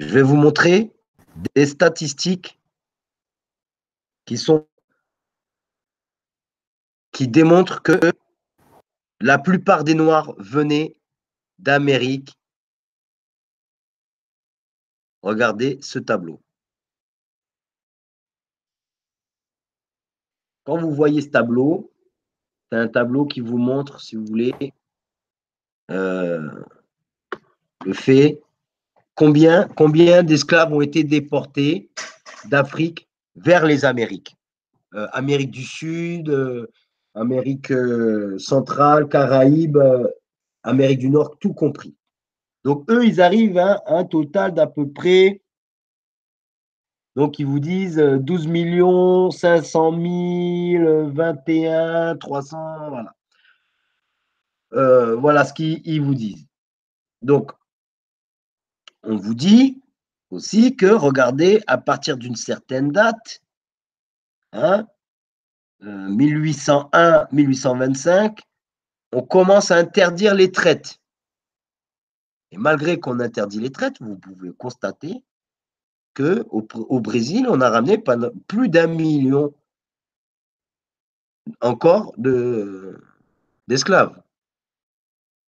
Je vais vous montrer des statistiques qui démontrent que la plupart des Noirs venaient d'Amérique. Regardez ce tableau. Quand vous voyez ce tableau, c'est un tableau qui vous montre, si vous voulez, le fait combien d'esclaves ont été déportés d'Afrique vers les Amériques. Amérique du Sud, Amérique centrale, Caraïbes, Amérique du Nord, tout compris. Donc, eux, ils arrivent à un total d'à peu près, donc ils vous disent 12 millions, 500 000, 21, 300, voilà. Voilà ce qu'ils vous disent. Donc, on vous dit aussi que, regardez, à partir d'une certaine date, 1801, 1825, on commence à interdire les traites. Et malgré qu'on interdit les traites, vous pouvez constater qu'au Brésil, on a ramené plus d'1 million encore d'esclaves.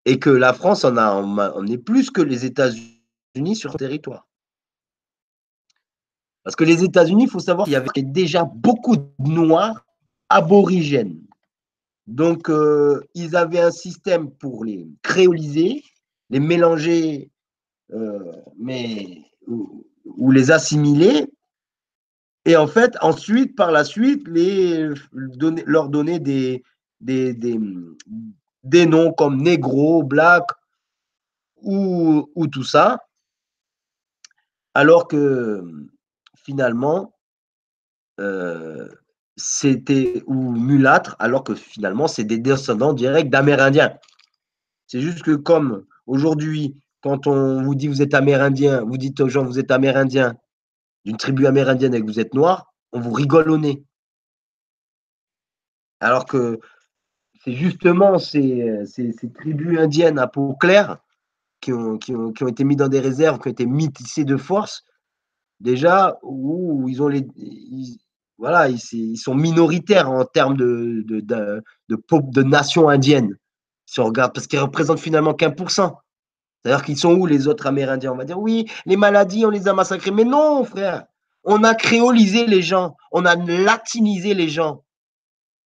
Et que la France en a emmené plus que les États-Unis sur le territoire. Parce que les États-Unis, il faut savoir qu'il y avait déjà beaucoup de Noirs aborigènes. Donc, ils avaient un système pour les créoliser, les mélanger ou les assimiler, et en fait, ensuite, par la suite, leur donner des noms comme négro, black ou tout ça, alors que finalement, ou mulâtre, alors que finalement, c'est des descendants directs d'Amérindiens. C'est juste que comme aujourd'hui, quand on vous dit vous êtes amérindien, vous dites aux gens vous êtes amérindien, d'une tribu amérindienne et que vous êtes noir, on vous rigole au nez. Alors que c'est justement ces tribus indiennes à peau claire qui ont été mises dans des réserves, qui ont été métissées de force, déjà, où ils ont voilà, ils sont minoritaires en termes de nation indienne. Si on regarde, parce qu'ils représentent finalement qu'un pour cent. C'est-à-dire qu'ils sont où les autres Amérindiens? On va dire, oui, les maladies, on les a massacrés. Mais non, frère, on a créolisé les gens, on a latinisé les gens.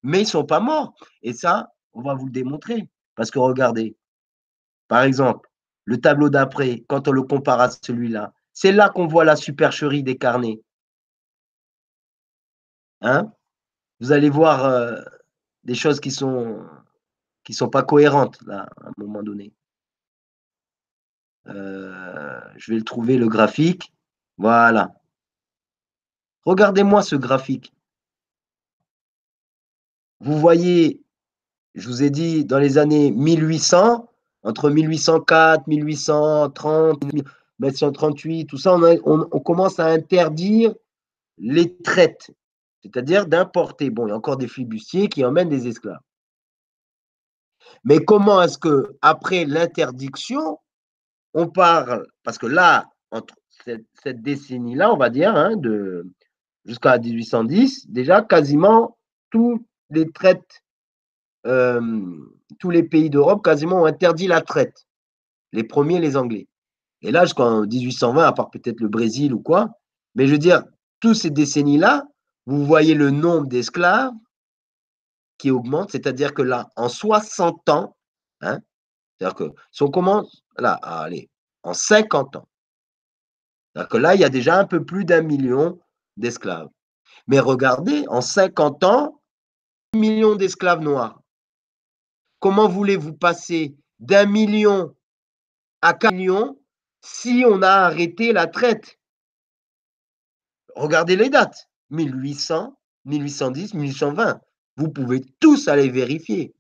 Mais ils ne sont pas morts. Et ça, on va vous le démontrer. Parce que regardez, par exemple, le tableau d'après, quand on le compare à celui-là, c'est là qu'on voit la supercherie des carnets. Hein? Vous allez voir des choses qui sont pas cohérentes, là, à un moment donné. Je vais le trouver, le graphique. Voilà. Regardez-moi ce graphique. Vous voyez, je vous ai dit, dans les années 1800, entre 1804, 1830, 1838, tout ça, on commence à interdire les traites, c'est-à-dire d'importer. Bon, il y a encore des flibustiers qui emmènent des esclaves. Mais comment est-ce que après l'interdiction, on parle, parce que là, entre cette décennie-là, on va dire, jusqu'à 1810, déjà quasiment toutes les traites, tous les pays d'Europe quasiment ont interdit la traite. Les premiers, les Anglais. Et là, jusqu'en 1820, à part peut-être le Brésil ou quoi, mais je veux dire, toutes ces décennies-là, vous voyez le nombre d'esclaves qui augmente, c'est-à-dire que là, en 60 ans, c'est-à-dire que si on commence là, allez, en 50 ans, c'est-à-dire que là, il y a déjà un peu plus d'1 million d'esclaves. Mais regardez, en 50 ans, 1 million d'esclaves noirs. Comment voulez-vous passer d'1 million à 4 millions si on a arrêté la traite? Regardez les dates, 1800, 1810, 1820. Vous pouvez tous aller vérifier.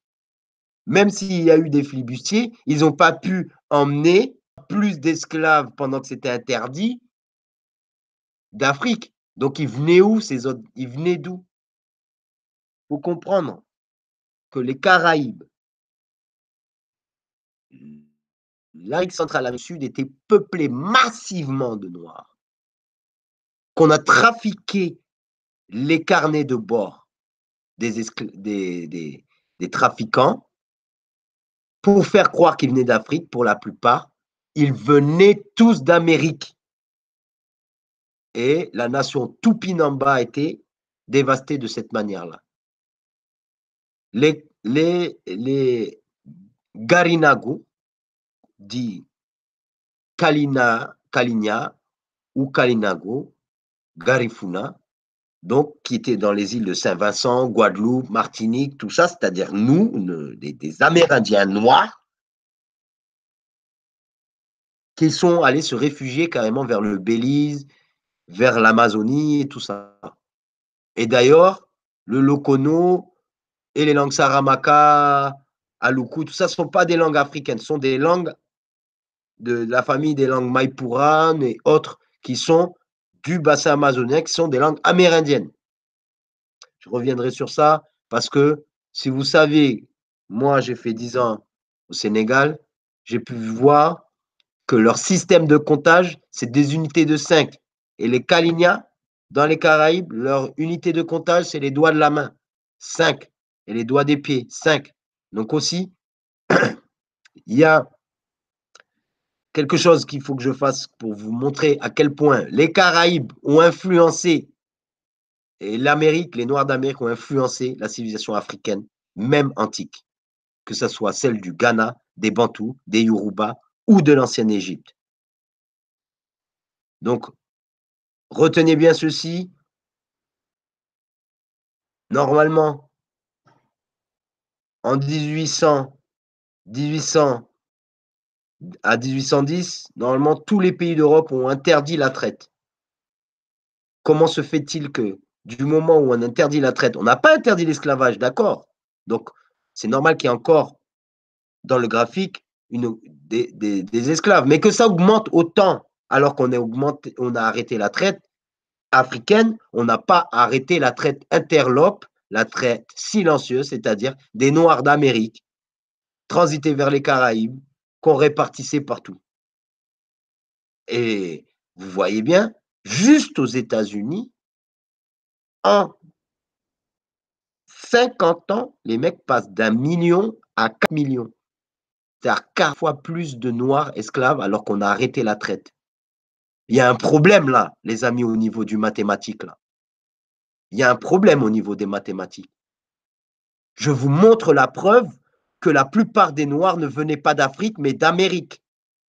Même s'il y a eu des flibustiers, ils n'ont pas pu emmener plus d'esclaves pendant que c'était interdit d'Afrique. Donc, ils venaient où, ces autres? Ils venaient d'où? Il faut comprendre que les Caraïbes, l'Amérique centrale, l'Amérique sud était peuplée massivement de Noirs, qu'on a trafiqué les carnets de bord des trafiquants pour faire croire qu'ils venaient d'Afrique. Pour la plupart, ils venaient tous d'Amérique. Et la nation Tupinamba a été dévastée de cette manière-là. Les Garinagu, dit Kalinya ou Kalinago, Garifuna, donc qui étaient dans les îles de Saint-Vincent, Guadeloupe, Martinique, tout ça, c'est-à-dire nous, des Amérindiens noirs, qui sont allés se réfugier carrément vers le Belize, vers l'Amazonie et tout ça. Et d'ailleurs, le Lokono et les langues Saramaka, Aluku, tout ça ne sont pas des langues africaines, ce sont des langues de la famille des langues Maipuranes et autres qui sont du bassin amazonien, qui sont des langues amérindiennes. Je reviendrai sur ça parce que, si vous savez, moi j'ai fait 10 ans au Sénégal, j'ai pu voir que leur système de comptage, c'est des unités de 5. Et les Kalinya, dans les Caraïbes, leur unité de comptage, c'est les doigts de la main, 5, et les doigts des pieds, 5. Donc aussi, il y a quelque chose qu'il faut que je fasse pour vous montrer à quel point les Caraïbes ont influencé, et l'Amérique, les Noirs d'Amérique ont influencé la civilisation africaine, même antique, que ce soit celle du Ghana, des Bantous, des Yoruba ou de l'ancienne Égypte. Donc, retenez bien ceci. Normalement, en 1800 à 1810, normalement, tous les pays d'Europe ont interdit la traite. Comment se fait-il que, du moment où on interdit la traite, on n'a pas interdit l'esclavage, d'accord? Donc, c'est normal qu'il y ait encore, dans le graphique, des esclaves. Mais que ça augmente autant, alors qu'on a arrêté la traite africaine, on n'a pas arrêté la traite interlope, la traite silencieuse, c'est-à-dire des Noirs d'Amérique, transités vers les Caraïbes, qu'on répartissait partout. Et vous voyez bien, juste aux États-Unis, en 50 ans, les mecs passent d'1 million à 4 millions. C'est-à-dire 4 fois plus de Noirs esclaves alors qu'on a arrêté la traite. Il y a un problème là, les amis, au niveau du mathématique. Là. Il y a un problème au niveau des mathématiques. Je vous montre la preuve que la plupart des Noirs ne venaient pas d'Afrique, mais d'Amérique.